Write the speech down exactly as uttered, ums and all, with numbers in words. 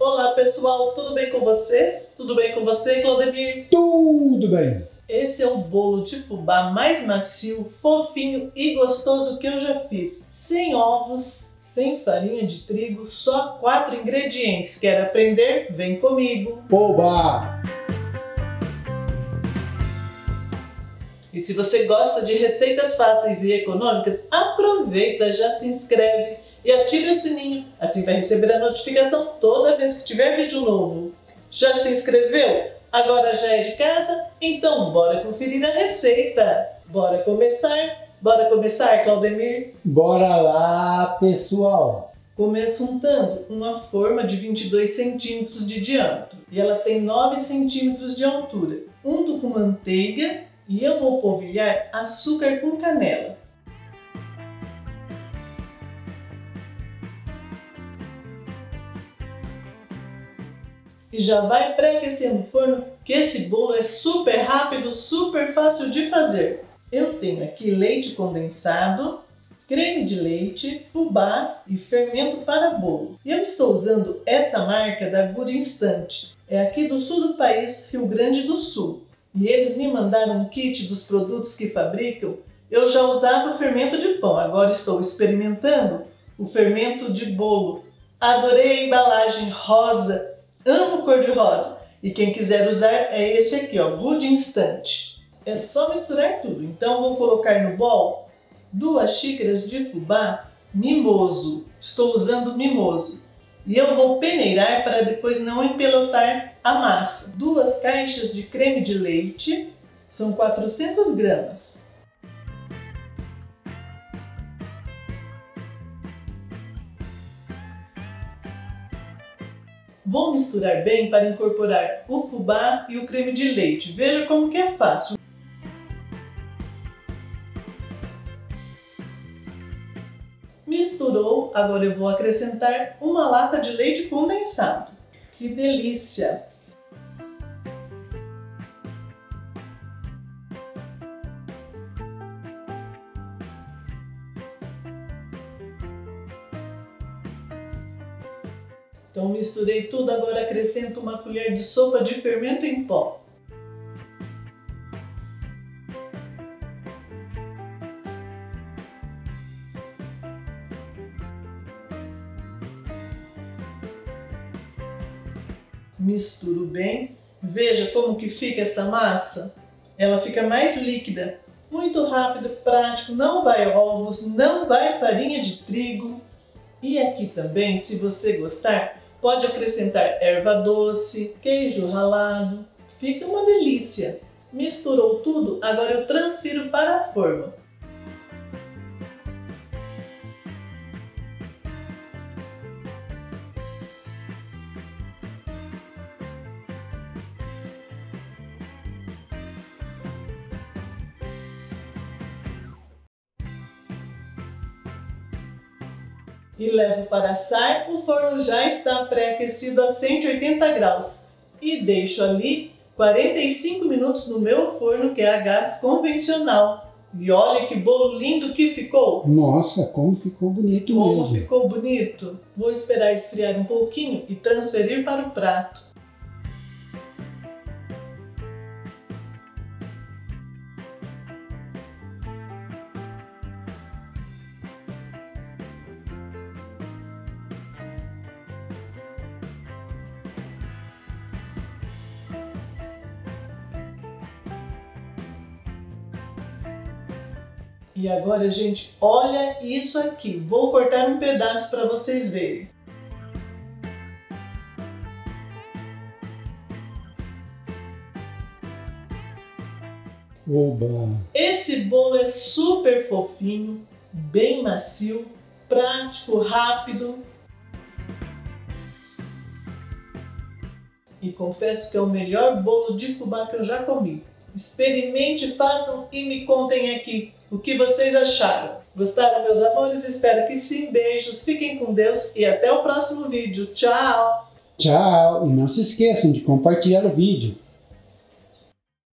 Olá pessoal, tudo bem com vocês? Tudo bem com você, Claudemir? Tudo bem! Esse é o bolo de fubá mais macio, fofinho e gostoso que eu já fiz. Sem ovos, sem farinha de trigo, só quatro ingredientes. Quer aprender? Vem comigo! Fubá! E se você gosta de receitas fáceis e econômicas, aproveita, já se inscreve e ative o sininho, assim vai receber a notificação toda vez que tiver vídeo novo. Já se inscreveu? Agora já é de casa? Então bora conferir a receita! Bora começar? Bora começar, Claudemir? Bora lá, pessoal! Começo untando uma forma de vinte e dois centímetros de diâmetro e ela tem nove centímetros de altura. Unto com manteiga e eu vou polvilhar açúcar com canela. E já vai pré-aquecer no forno, que esse bolo é super rápido, super fácil de fazer. Eu tenho aqui leite condensado, creme de leite, fubá e fermento para bolo. E eu estou usando essa marca da Good Instant. É aqui do sul do país, Rio Grande do Sul. E eles me mandaram um kit dos produtos que fabricam. Eu já usava o fermento de pão, agora estou experimentando o fermento de bolo. Adorei a embalagem rosa. Amo cor-de-rosa, e quem quiser usar é esse aqui, ó, Good Instant. É só misturar tudo. Então vou colocar no bowl duas xícaras de fubá mimoso. Estou usando mimoso. E eu vou peneirar para depois não empelotar a massa. Duas caixas de creme de leite, são quatrocentas gramas. Vou misturar bem para incorporar o fubá e o creme de leite. Veja como que é fácil. Misturou, agora eu vou acrescentar uma lata de leite condensado. Que delícia! Então misturei tudo, agora acrescento uma colher de sopa de fermento em pó. Misturo bem. Veja como que fica essa massa. Ela fica mais líquida. Muito rápido, prático, não vai ovos, não vai farinha de trigo. E aqui também, se você gostar, pode acrescentar erva doce, queijo ralado. Fica uma delícia! Misturou tudo, agora eu transfiro para a forma. E levo para assar. O forno já está pré-aquecido a cento e oitenta graus e deixo ali quarenta e cinco minutos no meu forno, que é a gás convencional. E olha que bolo lindo que ficou! Nossa, como ficou bonito mesmo! Como ficou bonito! Vou esperar esfriar um pouquinho e transferir para o prato. E agora, gente, olha isso aqui. Vou cortar um pedaço para vocês verem. Oba! Esse bolo é super fofinho, bem macio, prático, rápido. E confesso que é o melhor bolo de fubá que eu já comi. Experimente, façam e me contem aqui o que vocês acharam. Gostaram, meus amores? Espero que sim. Beijos, fiquem com Deus e até o próximo vídeo. Tchau! Tchau! E não se esqueçam de compartilhar o vídeo.